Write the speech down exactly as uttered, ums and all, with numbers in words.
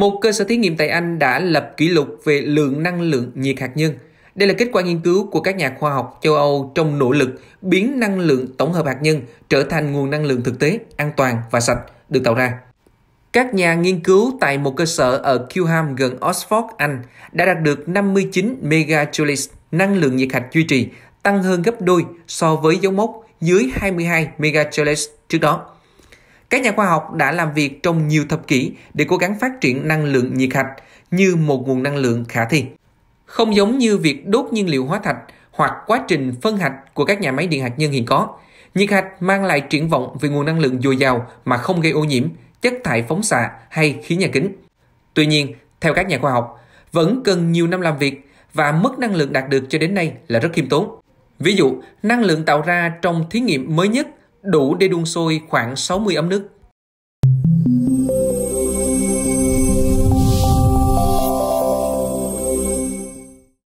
Một cơ sở thí nghiệm tại Anh đã lập kỷ lục về lượng năng lượng nhiệt hạt nhân. Đây là kết quả nghiên cứu của các nhà khoa học châu Âu trong nỗ lực biến năng lượng tổng hợp hạt nhân trở thành nguồn năng lượng thực tế, an toàn và sạch được tạo ra. Các nhà nghiên cứu tại một cơ sở ở Kilham gần Oxford, Anh đã đạt được năm mươi chín megajoules năng lượng nhiệt hạch duy trì, tăng hơn gấp đôi so với dấu mốc dưới hai mươi hai megajoules trước đó. Các nhà khoa học đã làm việc trong nhiều thập kỷ để cố gắng phát triển năng lượng nhiệt hạch như một nguồn năng lượng khả thi. Không giống như việc đốt nhiên liệu hóa thạch hoặc quá trình phân hạch của các nhà máy điện hạt nhân hiện có, nhiệt hạch mang lại triển vọng về nguồn năng lượng dồi dào mà không gây ô nhiễm, chất thải phóng xạ hay khí nhà kính. Tuy nhiên, theo các nhà khoa học, vẫn cần nhiều năm làm việc và mức năng lượng đạt được cho đến nay là rất khiêm tốn. Ví dụ, năng lượng tạo ra trong thí nghiệm mới nhất đủ để đun sôi khoảng sáu mươi ấm nước.